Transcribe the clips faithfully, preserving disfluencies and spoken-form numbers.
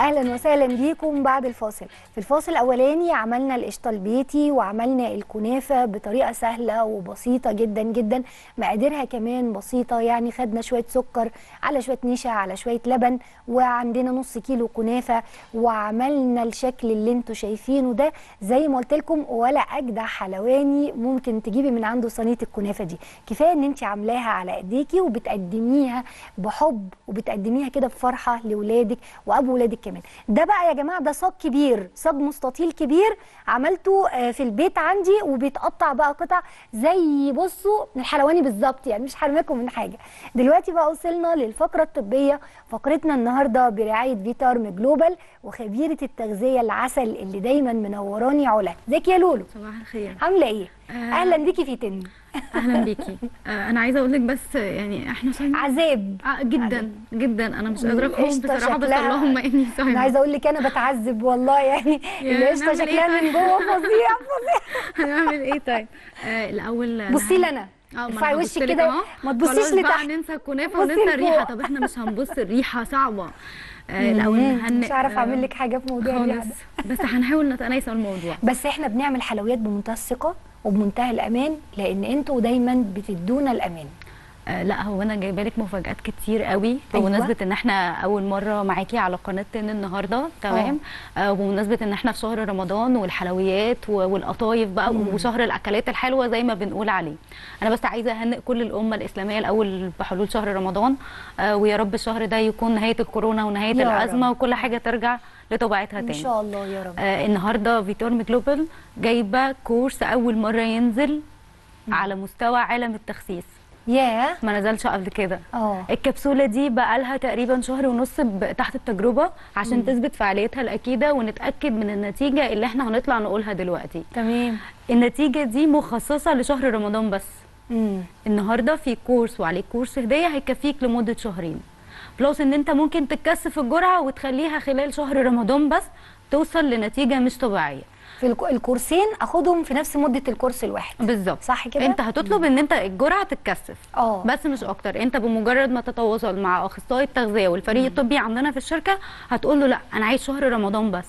اهلا وسهلا بيكم بعد الفاصل. في الفاصل الاولاني عملنا القشطه البيتي وعملنا الكنافه بطريقه سهله وبسيطه جدا جدا، مقاديرها كمان بسيطه، يعني خدنا شويه سكر على شويه نشا على شويه لبن وعندنا نص كيلو كنافه وعملنا الشكل اللي انتم شايفينه ده. زي ما قلت لكم ولا اجدع حلواني ممكن تجيبي من عنده صينيه الكنافه دي، كفايه ان انت عاملاها على ايديكي وبتقدميها بحب وبتقدميها كده بفرحه لاولادك واب ولادك كمان. ده بقى يا جماعه ده صاج كبير، صاج مستطيل كبير عملته في البيت عندي وبيتقطع بقى قطع زي بصوا الحلواني بالظبط، يعني مش حرماكم من حاجه. دلوقتي بقى وصلنا للفقره الطبيه، فقرتنا النهارده برعايه فيتارم جلوبال وخبيره التغذيه العسل اللي دايما منوراني علا. ازيك يا لولو؟ صباح الخير. عامله ايه؟ اهلا بيكي في تاني. اهلا بيكي. انا عايزه اقول لك بس يعني احنا صايمين عذاب جدا عزيب. جدا انا مش قادره اقوم بصراحه، بس اللهم اني صايمه. انا عايزه اقول لك انا بتعذب والله، يعني القشطه شكلها من جوه فظيع فظيع. هنعمل ايه طيب؟ آه الاول بصي لنا ارفعي وشك كده ما تبصيش لتحت، خلاص بقى ننسى الكنافه وننسى الريحه. طب احنا مش هنبص، الريحه صعبه. آه الاول هن... مش عارف اعمل لك حاجه في موضوع الريحه، بس هنحاول نتناسى الموضوع. بس احنا بنعمل حلويات بمنتهى الثقه وبمنتهى الامان لان انتوا دايما بتدونا الامان. آه لا هو انا جايبه لك مفاجات كتير قوي بمناسبه ان احنا اول مره معاكي على قناه تن النهارده، تمام؟ آه وبمناسبه ان احنا في شهر رمضان والحلويات والقطايف بقى مم. وشهر الاكلات الحلوه زي ما بنقول عليه. انا بس عايزه اهنئ كل الامه الاسلاميه الاول بحلول شهر رمضان، آه ويا رب الشهر ده يكون نهايه الكورونا ونهايه الازمه رب. وكل حاجه ترجع لطبيعتها تاني ان شاء الله يا رب. آه النهارده فيتارم جلوبال جايبه كورس اول مره ينزل مم. على مستوى عالم التخسيس. ياه yeah. ما نزلش قبل كده. اه الكبسوله دي بقى لها تقريبا شهر ونص تحت التجربه عشان مم. تثبت فعاليتها الاكيده ونتاكد من النتيجه اللي احنا هنطلع نقولها دلوقتي. تمام. النتيجه دي مخصصه لشهر رمضان بس. امم النهارده في كورس وعليه كورس هديه هيكفيك لمده شهرين، بلس ان انت ممكن تتكثف الجرعه وتخليها خلال شهر رمضان بس توصل لنتيجه مش طبيعيه. في الكورسين اخدهم في نفس مده الكورس الواحد بالظبط، صح كده؟ انت هتطلب ان انت الجرعه تتكثف اه بس مش اكتر. انت بمجرد ما تتواصل مع اخصائي التغذيه والفريق الطبي عندنا في الشركه هتقول له لا انا عايز شهر رمضان بس.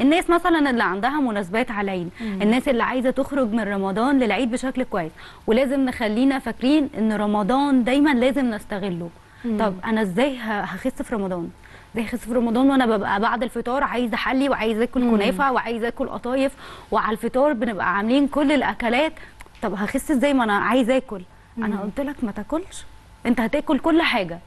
الناس مثلا اللي عندها مناسبات على العيد، الناس اللي عايزه تخرج من رمضان للعيد بشكل كويس، ولازم نخلينا فاكرين ان رمضان دايما لازم نستغله. مم. طب انا ازاي هخس في رمضان؟ زي خس في رمضان وانا ببقى بعد الفطار عايزه احلي وعايزه اكل كنافه وعايزه اكل قطايف، وعلى الفطار بنبقى عاملين كل الاكلات. طب هخس ازاي ما انا عايزه اكل؟ مم. انا قلت لك ما تاكلش، انت هتاكل كل حاجه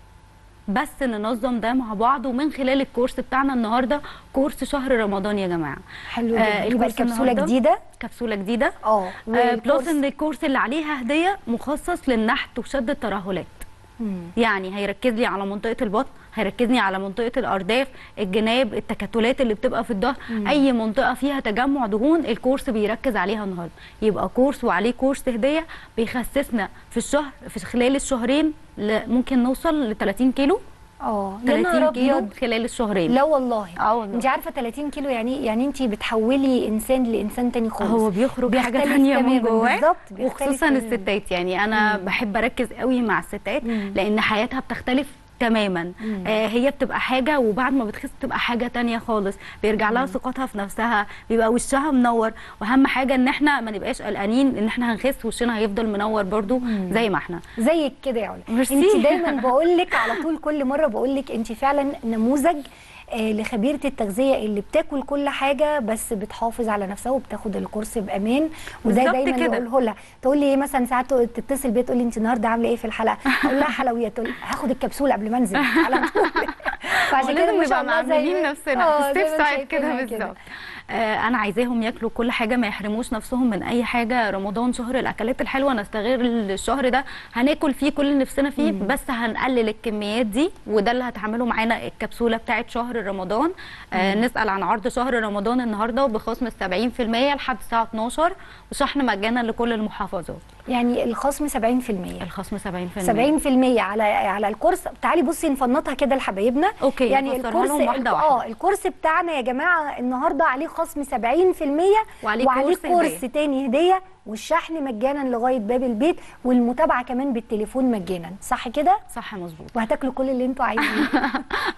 بس ننظم ده مع بعض ومن خلال الكورس بتاعنا النهارده، كورس شهر رمضان يا جماعه. حلو جدا. يبقى الكبسوله جديده، كبسوله جديده اه بلس ان الكورس اللي عليها هديه مخصص للنحت وشد الترهلات. يعني هيركز لي على منطقه البطن، هيركزني على منطقه الارداف، الجناب، التكتلات اللي بتبقى في الظهر، اي منطقه فيها تجمع دهون الكورس بيركز عليها النهارده. يبقى كورس وعليه كورس هديه بيخسسنا في الشهر في خلال الشهرين ممكن نوصل ل ثلاثين كيلو. اه ثلاثين كيلو خلال الشهرين. لا والله اه والله انت عارفه ثلاثين كيلو يعني يعني انت بتحولي انسان لانسان تاني خالص، هو بيخرج حاجه ثانيه من جواه، وخصوصا الستات. يعني انا مم. بحب اركز قوي مع الستات مم. لان حياتها بتختلف تماما. آه هي بتبقى حاجه وبعد ما بتخس بتبقى حاجه تانية خالص، بيرجع لها ثقتها في نفسها، بيبقى وشها منور، واهم حاجه ان احنا ما نبقاش قلقانين ان احنا هنخس، وشنا هيفضل منور برضو زي ما احنا. زيك كده يا علا، انت دايما بقول لك على طول كل مره بقول لك انت فعلا نموذج لخبيره التغذيه اللي بتاكل كل حاجه بس بتحافظ على نفسها وبتاخد الكورس بامان. وده دايما بقوله لها، تقول لي ايه مثلا ساعات تتصل بيا تقول لي انت النهارده عامله ايه في الحلقه؟ اقول لها حلويات، تقول هاخد الكابسوله قبل ما انزل على طول. فعشان كده مش عاملين نفسنا ستيب سايد كده بالظبط. انا عايزاهم ياكلوا كل حاجه، ما يحرموش نفسهم من اي حاجه. رمضان شهر الاكلات الحلوه، نستغل الشهر ده هناكل فيه كل نفسنا فيه مم. بس هنقلل الكميات دي، وده اللي هتعمله معانا الكبسوله بتاعت شهر رمضان. آه نسال عن عرض شهر رمضان النهارده وبخصم سبعين في المية لحد الساعه اتناشر، وشحن مجانا لكل المحافظات. يعني الخصم سبعين في المية. الخصم سبعين في المية سبعين في المية على على الكورس. تعالي بصي نفنطها كده لحبايبنا. يعني الكورس اه الكورس بتاعنا يا جماعه النهارده عليه خصم سبعين بالمية وعليه, وعليه كورس تاني هديه والشحن مجانا لغايه باب البيت والمتابعه كمان بالتليفون مجانا. صح كده؟ صح مظبوط. وهتاكلوا كل اللي انتوا عايزينه.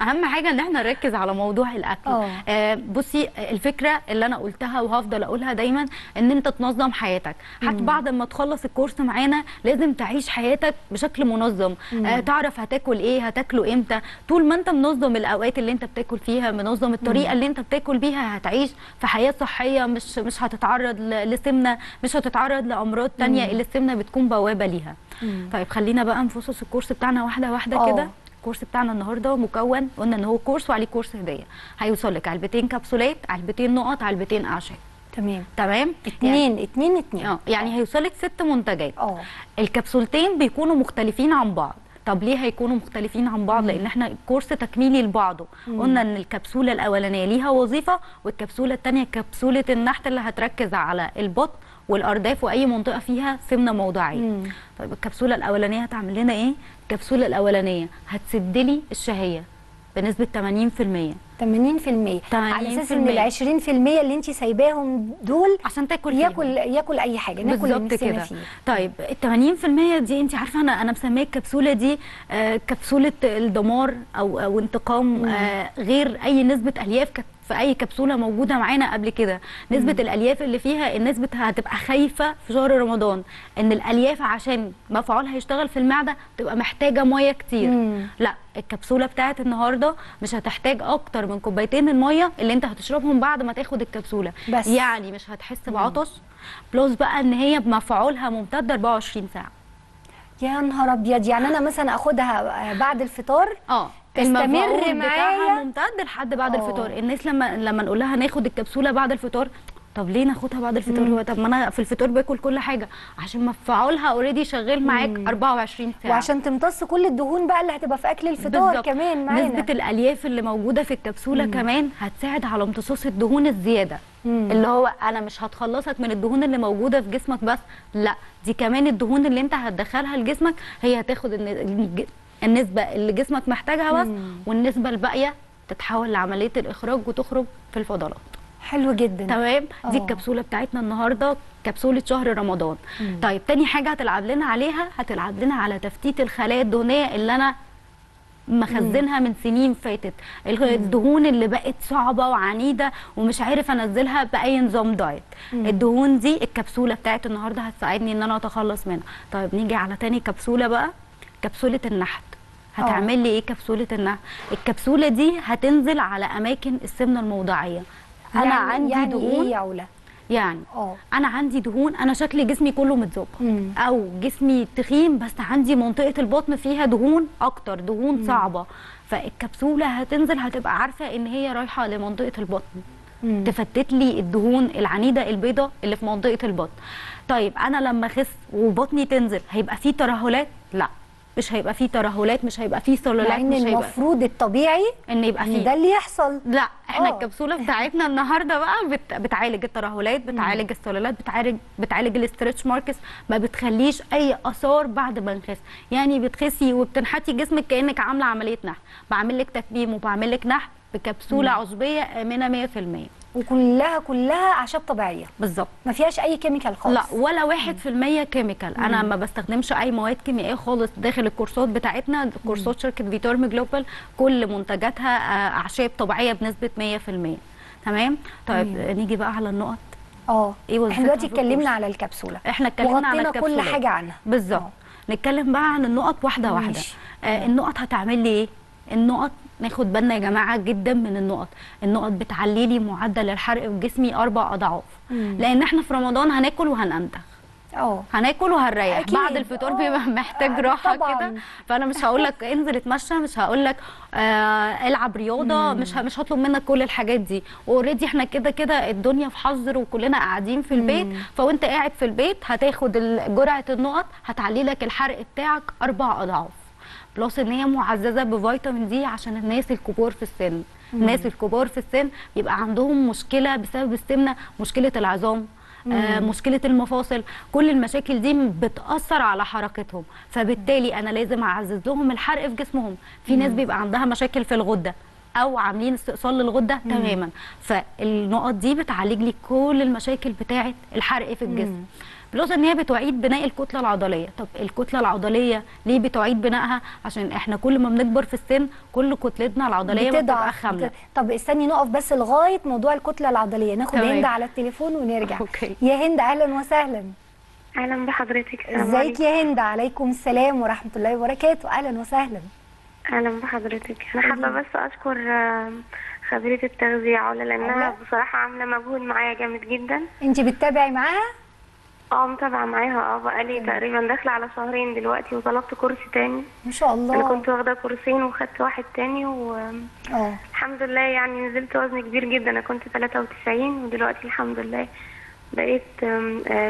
اهم حاجه ان احنا نركز على موضوع الاكل. آه بصي الفكره اللي انا قلتها وهفضل اقولها دايما ان انت تنظم حياتك، حتى بعد ما تخلص الكورس معانا لازم تعيش حياتك بشكل منظم. آه تعرف هتاكل ايه، هتاكله امتى. طول ما انت منظم الاوقات اللي انت بتاكل فيها، منظم الطريقه اللي انت بتاكل بيها، هتعيش في حياه صحيه، مش مش هتتعرض لسمنه، مش هتتعرض تعرض لامراض ثانيه اللي السمنه بتكون بوابه ليها. مم. طيب خلينا بقى نفصص الكورس بتاعنا واحده واحده كده. الكورس بتاعنا النهارده مكون، قلنا ان هو كورس وعليه كورس هديه، هيوصل لك علبتين كبسولات، علبتين نقط، علبتين اعشاب. تمام تمام. اتنين اتنين اتنين اه يعني هيوصل لك ست منتجات. اه الكبسولتين بيكونوا مختلفين عن بعض. طب ليه هيكونوا مختلفين عن بعض؟ لان احنا الكورس تكميلي لبعضه. مم. قلنا ان الكبسوله الاولانيه ليها وظيفه، والكبسوله الثانيه كبسوله النحت اللي هتركز على البطن والارداف واي منطقه فيها سمنه موضعيه. طيب الكبسوله الاولانيه هتعمل لنا ايه؟ الكبسوله الاولانيه هتسد لي الشهيه بنسبه ثمانين بالمية. ثمانين بالمية على اساس ان ال عشرين بالمية اللي انت سايباهم دول عشان تاكل ياكل ياكل اي حاجه، ناكل اللي نفسنا فيه. طيب ال ثمانين بالمية دي انت عارفه انا انا مسميه الكبسوله دي آه كبسوله الدمار او او انتقام، آه غير اي نسبه الياف في اي كبسوله موجوده معانا قبل كده. نسبه مم. الالياف اللي فيها النسبه هتبقى خايفه في شهر رمضان ان الالياف عشان مفعولها يشتغل في المعده بتبقى محتاجه ميه كتير. مم. لا الكبسوله بتاعت النهارده مش هتحتاج اكتر من كوبايتين الميه اللي انت هتشربهم بعد ما تاخد الكبسوله بس. يعني مش هتحس بعطش. بلس بقى ان هي مفعولها ممتد أربعة وعشرين ساعة. يا نهار ابيض، يعني انا مثلا اخدها بعد الفطار اه تستمر معايا ممتد لحد بعد أوه. الفطار. الناس لما لما نقول لها ناخد الكبسوله بعد الفطار، طب ليه ناخدها بعد الفطار؟ هو طب ما انا في الفطار باكل كل حاجه، عشان مفعولها اوريدي شغال معاك أربعة وعشرين ساعة، وعشان تمتص كل الدهون بقى اللي هتبقى في اكل الفطار بالزبط. كمان معانا نسبه الالياف اللي موجوده في الكبسوله مم. كمان هتساعد على امتصاص الدهون الزياده. مم. اللي هو انا مش هتخلصك من الدهون اللي موجوده في جسمك بس، لا دي كمان الدهون اللي انت هتدخلها لجسمك هي هتاخد النسبه اللي جسمك محتاجها بس، والنسبه الباقيه تتحول لعمليه الاخراج وتخرج في الفضلات. حلو جدا. تمام. دي الكبسوله بتاعتنا النهارده كبسوله شهر رمضان. مم. طيب تاني حاجه هتلعب لنا عليها، هتلعب لنا على تفتيت الخلايا الدهنيه اللي انا مخزنها من سنين فاتت، الدهون اللي بقت صعبه وعنيده ومش عارف انزلها باي نظام دايت. مم. الدهون دي الكبسوله بتاعت النهارده هتساعدني ان انا اتخلص منها. طيب نيجي على تاني كبسوله بقى، كبسوله النحت. هتعمل لي ايه كبسوله النحت؟ الكبسوله دي هتنزل على اماكن السمنه الموضعيه. يعني انا عندي يعني دهون يا علا، يعني أوه. انا عندي دهون، انا شكل جسمي كله متظبط او جسمي تخين بس عندي منطقه البطن فيها دهون اكتر، دهون مم. صعبه. فالكبسوله هتنزل هتبقى عارفه ان هي رايحه لمنطقه البطن، مم. تفتت لي الدهون العنيده البيضاء اللي في منطقه البطن. طيب انا لما اخس وبطني تنزل هيبقى فيه ترهلات؟ لا مش هيبقى فيه ترهلات، مش هيبقى فيه سلولات، مش هيبقى المفروض الطبيعي ان يبقى فيه ده اللي يحصل. لا احنا أوه. الكبسوله بتاعتنا النهارده بقى بت... بتعالج الترهلات، بتعالج السلولات، بتعالج بتعالج الاسترتش ماركس، ما بتخليش اي اثار بعد ما نخس. يعني بتخسي وبتنحتي جسمك كانك عامله عمليه نحت، بعمل لك تكميم وبعمل لك نحت بكبسوله مم. عضويه امنه مية بالمية وكلها كلها اعشاب طبيعيه بالظبط، ما فيهاش اي كيميكال خالص، لا ولا واحد بالمية كيميكال. انا ما بستخدمش اي مواد كيميائيه خالص داخل الكورسات بتاعتنا. كورسات شركه فيتارم جلوبال كل منتجاتها اعشاب طبيعيه بنسبه مية بالمية. تمام. طيب مم. نيجي بقى على النقط. اه ايه احنا دلوقتي اتكلمنا على الكبسوله، احنا اتكلمنا على الكبسوله كل حاجه عنها بالظبط. نتكلم بقى عن النقط واحده واحده. آه النقط هتعمل لي ايه؟ النقط ناخد بالنا يا جماعه جدا من النقط. النقط بتعلي لي معدل الحرق في جسمي اربع اضعاف، مم. لان احنا في رمضان هناكل وهننتخ، اه هناكل وهنريح بعد الفطور، بيبقى محتاج أوه. راحه كده. فانا مش هقول لك انزل اتمشى، مش هقول لك آه العب رياضه، مم. مش مش هطلب منك كل الحاجات دي. اوريدي احنا كده كده الدنيا في حظر وكلنا قاعدين في البيت، مم. فوانت قاعد في البيت هتاخد جرعه النقط هتعلي لك الحرق بتاعك اربع اضعاف. بلس ان هي معززه بفيتامين دي عشان الناس الكبار في السن. الناس الكبار في السن بيبقى عندهم مشكله بسبب السمنه، مشكله العظام، آه مشكله المفاصل، كل المشاكل دي بتاثر على حركتهم، فبالتالي انا لازم اعزز لهم الحرق في جسمهم. في مم. ناس بيبقى عندها مشاكل في الغده، او عاملين استئصال للغده تماما. فالنقط دي بتعالج لي كل المشاكل بتاعه الحرق في الجسم. بلس ان هي بتعيد بناء الكتله العضليه. طب الكتله العضليه ليه بتعيد بنائها؟ عشان احنا كل ما بنكبر في السن كل كتلتنا العضليه بتبقى خامله. طب استني نقف بس لغايه موضوع الكتله العضليه، ناخد هند على التليفون ونرجع. أوكي. يا هند اهلا وسهلا. اهلا بحضرتك. ازيك يا هند؟ عليكم السلام ورحمه الله وبركاته. اهلا وسهلا. اهلا بحضرتك. انا حابه بس اشكر خبيره التغذيه علا، لانها بصراحه عامله مجهود معايا جامد جدا. انت بتتابعي معاها؟ اه متابعه معاها. اه بقالي تقريبا داخله على شهرين دلوقتي، وطلبت كرسي تاني. ما شاء الله. انا كنت واخده كرسيين وخدت واحد تاني و اه الحمد لله يعني نزلت وزن كبير جدا. انا كنت ثلاثة وتسعين ودلوقتي الحمد لله بقيت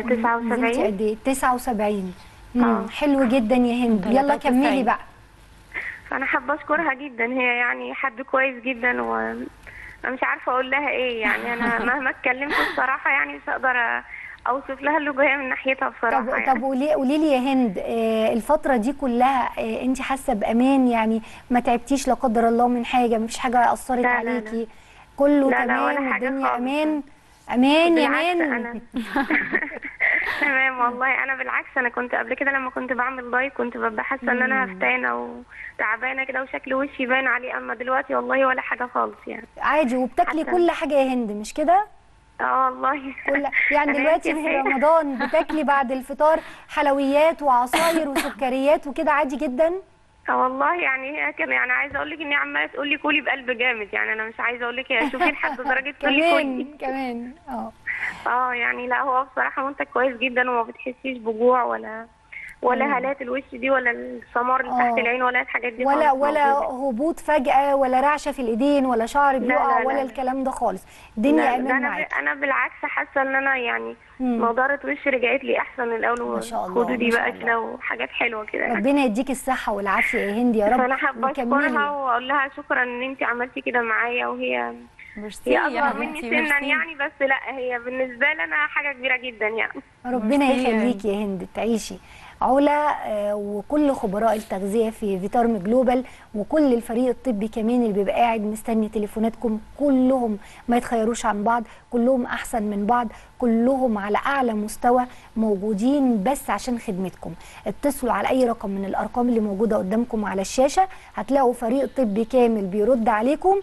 تسعة وسبعين. نزلتي قد ايه؟ تسعة وسبعين. اه حلو جدا يا هند. يلا كملي بقى. فانا حابه اشكرها جدا، هي يعني حد كويس جدا وانا مش عارفه اقول لها ايه يعني. انا مهما اتكلمت الصراحه يعني مش هقدر اوصف لها اللي جايه من ناحيتها بصراحه. طب يعني. طب قولي قولي لي يا هند، آه الفتره دي كلها آه انت حاسه بامان يعني؟ ما تعبتيش لا قدر الله من حاجه؟ ما فيش حاجه اثرت لا عليكي؟ لا لا. كله لا تمام والدنيا امان امان يا مان؟ تمام والله. انا بالعكس، انا كنت قبل كده لما كنت بعمل دايت كنت ببقى حاسه ان انا هفتانه وتعبانه كده وشكل وشي باين عليه، اما دلوقتي والله ولا حاجه خالص يعني. عادي وبتاكلي كل حاجه يا هند مش كده؟ اه والله كل يعني دلوقتي في رمضان بتاكلي بعد الفطار حلويات وعصاير وسكريات وكده عادي جدا؟ اه والله يعني كان يعني عايزه اقول لك ان هي عماله تقول لي كولي بقلب جامد يعني. انا مش عايزه اقول لك يا شوفي لحد درجه كولي كولي كمان. اه اه يعني لا هو بصراحه منتج كويس جدا وما بتحسيش بجوع ولا ولا هالات الوش دي ولا السمار اللي تحت العين ولا الحاجات دي ولا ولا موجودة. هبوط فجأة ولا رعشة في الإيدين ولا شعر بيقع ولا الكلام ده خالص. الدنيا أمان معاكي. أنا بالعكس حاسة إن أنا يعني نضارة وش رجعت لي أحسن من الأول. ما شاء الله. خدودي بقى كده وحاجات حلوة كده. ربنا يديك الصحة والعافية يا هند يا رب. أنا حابة أشكرها وأقول لها شكرا إن أنت عملتي كده معايا، وهي هي اصغر مني سنا يعني، بس لا هي بالنسبة لي أنا حاجة كبيرة جدا يعني. ربنا يخليكي يا هند، تعيشي. علا وكل خبراء التغذيه في فيتارم جلوبال وكل الفريق الطبي كمان اللي بيبقى قاعد مستني تليفوناتكم، كلهم ما يتخيروش عن بعض، كلهم احسن من بعض، كلهم على اعلى مستوى، موجودين بس عشان خدمتكم. اتصلوا على اي رقم من الارقام اللي موجوده قدامكم على الشاشه، هتلاقوا فريق طبي كامل بيرد عليكم،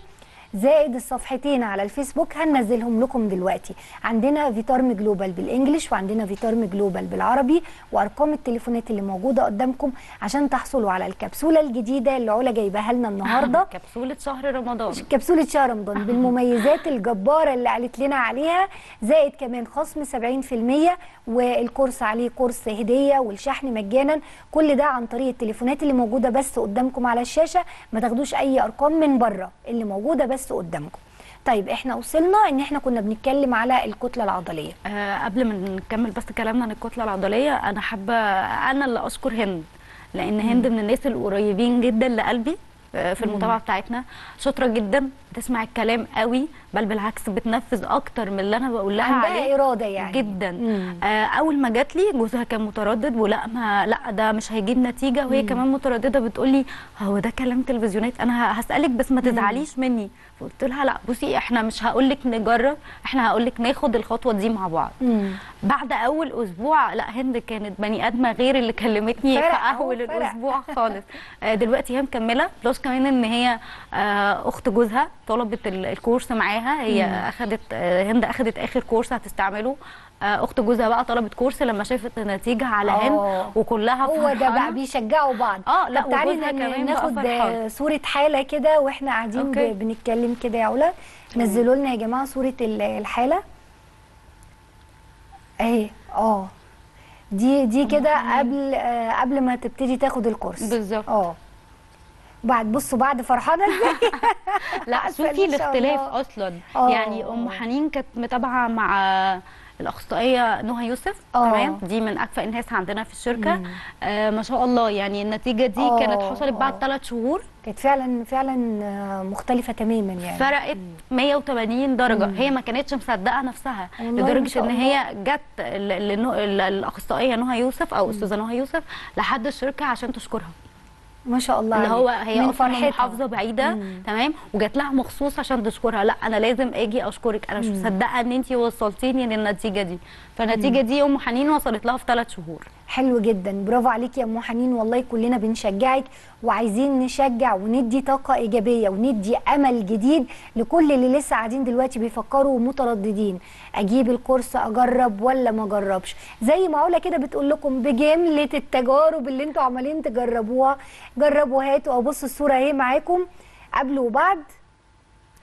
زائد الصفحتين على الفيسبوك هننزلهم لكم دلوقتي. عندنا فيتارم جلوبال بالانجلش وعندنا فيتارم جلوبال بالعربي، وارقام التليفونات اللي موجوده قدامكم عشان تحصلوا على الكبسوله الجديده اللي علا جايباها لنا النهارده. كبسوله شهر رمضان. كبسوله شهر رمضان بالمميزات الجباره اللي قالت لنا عليها، زائد كمان خصم سبعين في المية والكورس عليه كورس هديه والشحن مجانا. كل ده عن طريق التليفونات اللي موجوده بس قدامكم على الشاشه، ما تاخدوش اي ارقام من بره، اللي موجوده بس قدامكم. طيب احنا وصلنا ان احنا كنا بنتكلم على الكتله العضليه. أه قبل ما نكمل بس كلامنا عن الكتله العضليه، انا حابه انا اللي اشكر هند، لان هند من الناس القريبين جدا لقلبي في المتابعه بتاعتنا. شاطره جدا، بتسمع الكلام قوي، بل بالعكس بتنفذ اكتر من اللي انا بقول لها عليه. عندها اراده يعني جدا. آه اول ما جات لي جوزها كان متردد ولا ما لا ده مش هيجيب نتيجه، وهي مم. كمان متردده، بتقول لي هو ده كلام تلفزيونات، انا هسالك بس ما تزعليش مني. فقلت لها لا بصي، احنا مش هقول لك نجرب، احنا هقول لك ناخد الخطوه دي مع بعض. مم. بعد اول اسبوع لا هند كانت بني ادمه غير اللي كلمتني في اول الاسبوع خالص. آه دلوقتي هي مكمله، بلس كمان ان هي آه اخت جوزها طلبت الكورس معاها، هي اخذت هند اخذت اخر كورس هتستعمله. اخت جوزها بقى طلبت كورس لما شافت النتيجه على هند وكلها فرحانه. هو ده بقى بيشجعوا بعض. اه لا تعالي ناخد صوره حاله كده واحنا قاعدين بنتكلم كده يا علا. نزلوا لنا يا جماعه صوره الحاله اهي. اه دي دي كده قبل آه قبل ما تبتدي تاخد الكورس بالظبط. اه بعد بصوا بعد فرحانه ازاي. لا شوفي الاختلاف اصلا. أوه. يعني ام حنين كانت متابعه مع الاخصائيه نهى يوسف. تمام. دي من اكفأ الناس عندنا في الشركه. آه ما شاء الله يعني النتيجه دي أوه. كانت حصلت بعد ثلاث شهور، كانت فعلا فعلا مختلفه تماما يعني، فرقت مية وتمانين درجه. مم. هي ما كانتش مصدقه نفسها لدرجه ان هي جت الاخصائيه نهى يوسف او استاذه نهى يوسف لحد الشركه عشان تشكرها. ما شاء الله. ان هو هي اصلا محافظه بعيده مم. تمام، وجات لها مخصوص عشان تشكرها، لا انا لازم اجي اشكرك، انا مش مصدقه ان انت وصلتيني للنتيجه دي. فالنتيجه مم. دي ام حنين وصلت لها في ثلاث شهور. حلو جدا، برافو عليك يا ام حنين، والله كلنا بنشجعك وعايزين نشجع وندي طاقه ايجابيه وندي امل جديد لكل اللي لسه قاعدين دلوقتي بيفكروا ومترددين، اجيب الكورس اجرب ولا ما اجربش؟ زي ما علا كده بتقول لكم بجمله التجارب اللي انتوا عمالين تجربوها، جربوا هاتوا، او بصوا الصوره اهي معاكم قبل وبعد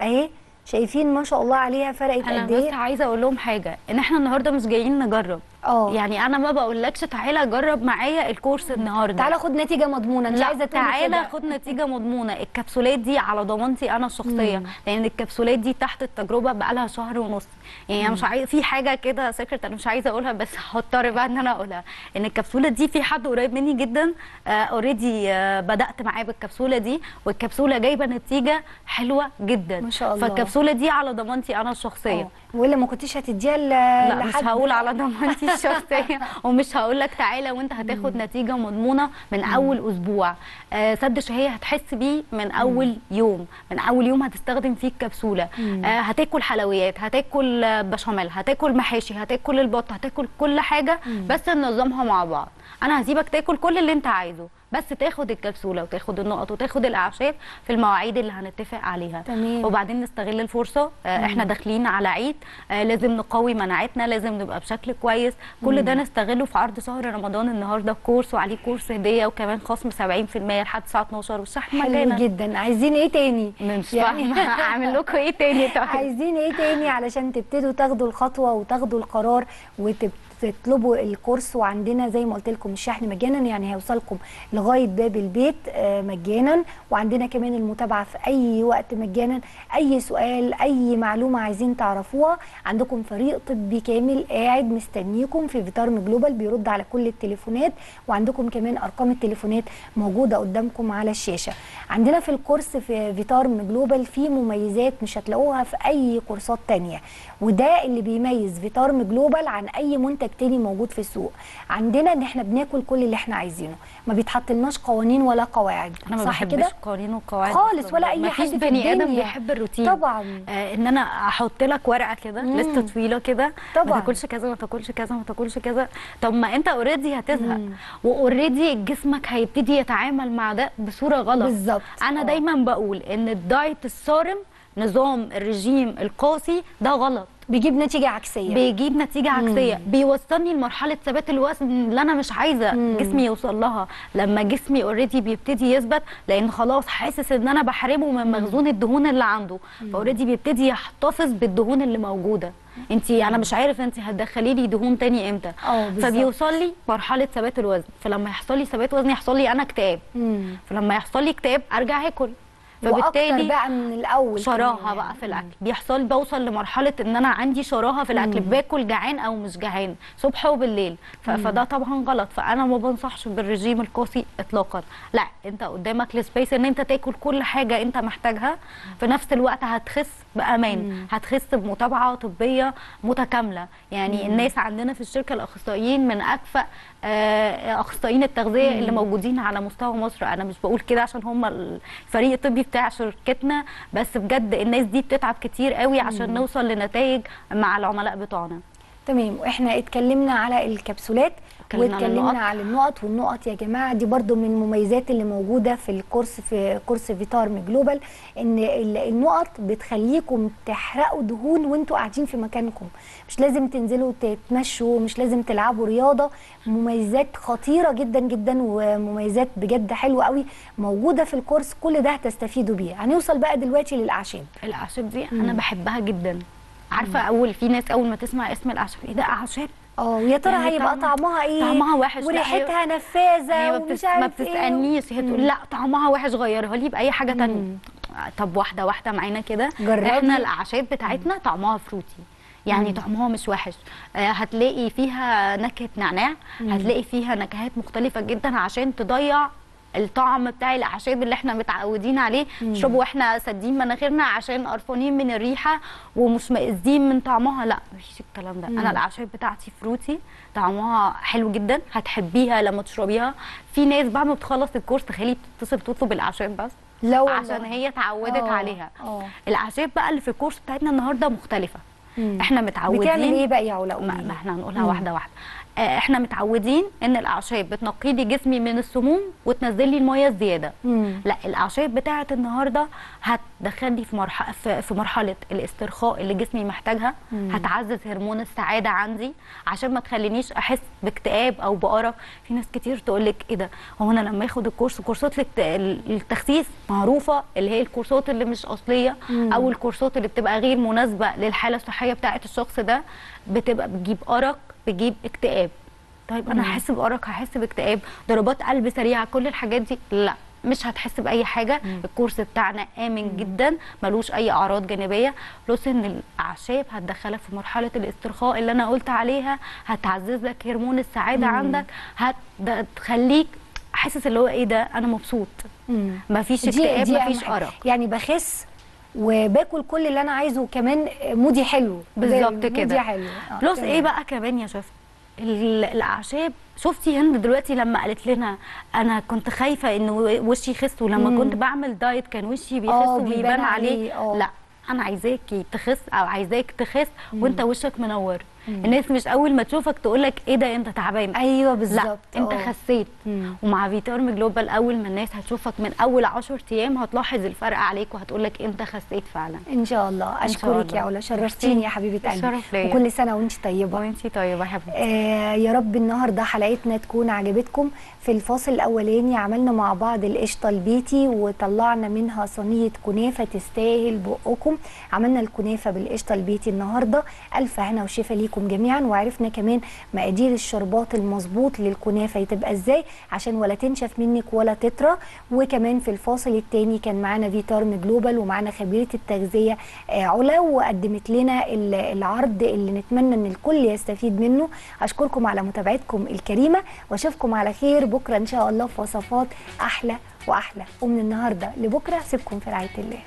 اهي، شايفين ما شاء الله عليها فرقت قد ايه. انا بس عايزه اقول لهم حاجه، ان احنا النهارده مش جايين نجرب، اه يعني انا ما بقولكش تعالى جرب معايا الكورس النهارده، تعالى خد نتيجه مضمونه، مش عايزه تعالى خد نتيجه مضمونه. الكبسولات دي على ضمانتي انا الشخصيه، لان الكبسولات دي تحت التجربه بقى لها شهر ونص، يعني انا مش عايزه في حاجه كده سكرت انا مش عايزه اقولها، بس هضطر بقى ان انا اقولها، ان الكبسوله دي في حد قريب مني جدا اوريدي آه آه بدات معاه بالكبسوله دي، والكبسوله جايبه نتيجه حلوه جدا ما شاء الله. فالكبسوله دي على ضمانتي انا الشخصيه، ولا ما كنتيش هتديها لحد؟ لا مش هقول على ضمانتي الشخصيه، ومش هقول لك تعالى وانت هتاخد مم. نتيجه مضمونه من اول اسبوع، آه سدش هي هتحس بيه من اول مم. يوم، من اول يوم هتستخدم فيه الكبسوله، آه هتاكل حلويات، هتاكل بشاميل، هتاكل محاشي، هتاكل البط، هتاكل كل حاجه مم. بس ننظمها مع بعض. انا هسيبك تاكل كل اللي انت عايزه، بس تاخد الكبسوله وتاخد النقط وتاخد الاعشاب في المواعيد اللي هنتفق عليها. تمام. وبعدين نستغل الفرصه، آه احنا داخلين على عيد، آه لازم نقوي مناعتنا، لازم نبقى بشكل كويس، كل مم. ده نستغله في عرض شهر رمضان النهارده، الكورس وعليه كورس هديه وكمان خصم سبعين في المية لحد الساعه اتناشر، والشحن مجانا. حلو جدا، عايزين ايه تاني؟ مش يعني فاهمه اعمل لكم ايه تاني؟ طيب عايزين ايه تاني علشان تبتدوا تاخدوا الخطوه وتاخدوا القرار وتبتدوا تطلبوا الكورس؟ وعندنا زي ما قلت لكم الشحن مجانا، يعني هيوصلكم لغايه باب البيت مجانا، وعندنا كمان المتابعه في اي وقت مجانا، اي سؤال اي معلومه عايزين تعرفوها عندكم فريق طبي كامل قاعد مستنيكم في فيتارم جلوبال بيرد على كل التليفونات، وعندكم كمان ارقام التليفونات موجوده قدامكم على الشاشه. عندنا في الكورس في فيتارم جلوبال في مميزات مش هتلاقوها في اي كورسات تانية، وده اللي بيميز فيتارم جلوبال عن اي منتج تاني موجود في السوق. عندنا ان احنا بناكل كل اللي احنا عايزينه، ما بيتحطلناش قوانين ولا قواعد، صح كده؟ انا ما بحبش قوانين وقواعد خالص، ولا اي حد بني ادم بيحب الروتين طبعا. آه ان انا احط لك ورقه كده لسته طويله كده، ما تاكلش كذا ما تاكلش كذا ما تاكلش كذا، طب ما انت اوريدي هتزهق، واوريدي جسمك هيبتدي يتعامل مع ده بصوره غلط. بالظبط. انا أوه. دايما بقول ان الدايت الصارم، نظام الرجيم القاسي ده غلط، بيجيب نتيجه عكسيه، بيجيب نتيجه عكسيه مم. بيوصلني لمرحله ثبات الوزن اللي انا مش عايزه مم. جسمي يوصل لها، لما جسمي اوريدي بيبتدي يثبت، لان خلاص حاسس ان انا بحرمه من مخزون الدهون اللي عنده، فاوريدي بيبتدي يحتفظ بالدهون اللي موجوده. انت انا مش عارف انت هتدخلي لي دهون تاني امتى، فبيوصل لي مرحله ثبات الوزن، فلما يحصل لي ثبات وزن يحصل لي انا اكتئاب، فلما يحصل لي اكتئاب ارجع اكل، فبالتالي بقى من الاول شراهه بقى في الاكل، بيحصل بوصل لمرحله ان انا عندي شراهه في الاكل، باكل جعان او مش جعان صبح وبالليل، فده طبعا غلط. فانا ما بنصحش بالرجيم القاسي اطلاقا، لا انت قدامك السبيس ان انت تاكل كل حاجه انت محتاجها، في نفس الوقت هتخس بامان، هتخس بمتابعه طبيه متكامله. يعني الناس عندنا في الشركه الاخصائيين من اكفأ اخصائيين التغذيه اللي موجودين على مستوى مصر، انا مش بقول كده عشان هم الفريق الطبي بتاع شركتنا، بس بجد الناس دي بتتعب كتير قوي عشان نوصل لنتائج مع العملاء بتوعنا. تمام، واحنا اتكلمنا على الكبسولات واتكلمنا على النقط، والنقط يا جماعه دي برضو من المميزات اللي موجوده في الكورس في كورس فيتارم جلوبال، ان النقط بتخليكم تحرقوا دهون وانتوا قاعدين في مكانكم، مش لازم تنزلوا تتمشوا، مش لازم تلعبوا رياضه. مميزات خطيره جدا جدا، ومميزات بجد حلوه قوي موجوده في الكورس، كل ده هتستفيدوا بيه. هنوصل بقى دلوقتي للاعشاب. الاعشاب دي مم. انا بحبها جدا، عارفه مم. اول في ناس اول ما تسمع اسم الاعشاب ايه ده اعشاب، اه يا ترى يعني هيبقى طعمها ايه؟ طعمها وحش وريحتها نفاذه ومش عارف ما بتسالنيش، هي تقول لا طعمها وحش غيرها لي باي حاجه ثانيه. طب واحده واحده معانا كده، احنا الاعشاب بتاعتنا مم. طعمها فروتي، يعني طعمها مش وحش، آه هتلاقي فيها نكهه نعناع، مم. هتلاقي فيها نكهات مختلفه جدا عشان تضيع الطعم بتاع الاعشاب اللي احنا متعودين عليه، نشربه واحنا سادين مناخيرنا عشان قرفانين من الريحه ومشمئزين من طعمها. لا مفيش الكلام ده. مم. انا الاعشاب بتاعتي فروتي، طعمها حلو جدا، هتحبيها لما تشربيها. في ناس بعد ما بتخلص الكورس تخلي بتتصل تطلب الاعشاب بس لو عشان هي اتعودت عليها. أوه. الاعشاب بقى اللي في الكورس بتاعتنا النهارده مختلفه. مم. احنا متعودين بتعمل ايه بقى يا علا؟ ما احنا هنقولها واحده واحده. احنا متعودين ان الاعشاب بتنقي لي جسمي من السموم وتنزل لي الميه الزياده. مم. لا، الاعشاب بتاعه النهارده هتدخلني في مرحله في مرحله الاسترخاء اللي جسمي محتاجها. مم. هتعزز هرمون السعاده عندي عشان ما تخلينيش احس باكتئاب او بقرف. في ناس كتير تقول لك ايه ده، هو انا لما اخد الكورس، كورسات التخسيس معروفه اللي هي الكورسات اللي مش اصليه. مم. او الكورسات اللي بتبقى غير مناسبه للحاله الصحيه بتاعه الشخص ده، بتبقى بتجيب ارق، بتجيب اكتئاب. طيب انا هحس بارق، هحس باكتئاب، ضربات قلب سريعه، كل الحاجات دي لا، مش هتحس باي حاجه. مم. الكورس بتاعنا امن مم. جدا، ملوش اي اعراض جانبيه، بلس ان الاعشاب هتدخلك في مرحله الاسترخاء اللي انا قلت عليها، هتعزز لك هرمون السعاده مم. عندك، هتخليك حاسس اللي هو ايه ده، انا مبسوط، مفيش اكتئاب، مفيش ارق، يعني بخس وباكل كل اللي انا عايزه، وكمان مودي حلو. بالظبط كده، مودي حلو. آه. بلس ايه بقى كمان يا شفت الاعشاب. شفتي هند دلوقتي لما قالت لنا انا كنت خايفه ان وشي يخس، ولما مم. كنت بعمل دايت كان وشي بيخس وبيبان عليه. أوه. لا، انا عايزاكي تخس او عايزاك تخس وانت وشك منور. مم. الناس مش اول ما تشوفك تقول لك ايه ده انت تعبان. ايوه بالظبط، انت خسيت. مم. ومع فيتارم جلوبال اول ما الناس هتشوفك من اول عشرة ايام هتلاحظ الفرق عليك وهتقول لك انت خسيت فعلا. ان شاء الله. اشكرك يا علا، شرفتيني يا حبيبه قلبي، وكل سنه وانت طيبه. وانت طيبه يا حبيبتي. آه يا رب النهارده حلقتنا تكون عجبتكم. في الفاصل الاولاني عملنا مع بعض القشطه البيتي، وطلعنا منها صينيه كنافه تستاهل بقكم. عملنا الكنافه بالقشطه البيتي النهارده، الف هنا وشفا ليكم جميعا. وعرفنا كمان مقادير الشربات المظبوط للكنافه تبقى ازاي عشان ولا تنشف منك ولا تطرى. وكمان في الفاصل الثاني كان معانا فيتارم جلوبال، ومعانا خبيره التغذيه علا، وقدمت لنا العرض اللي نتمنى ان الكل يستفيد منه. اشكركم على متابعتكم الكريمه، واشوفكم على خير بكره ان شاء الله في وصفات احلى واحلى. ومن النهارده لبكره سيبكم في رعايه الله.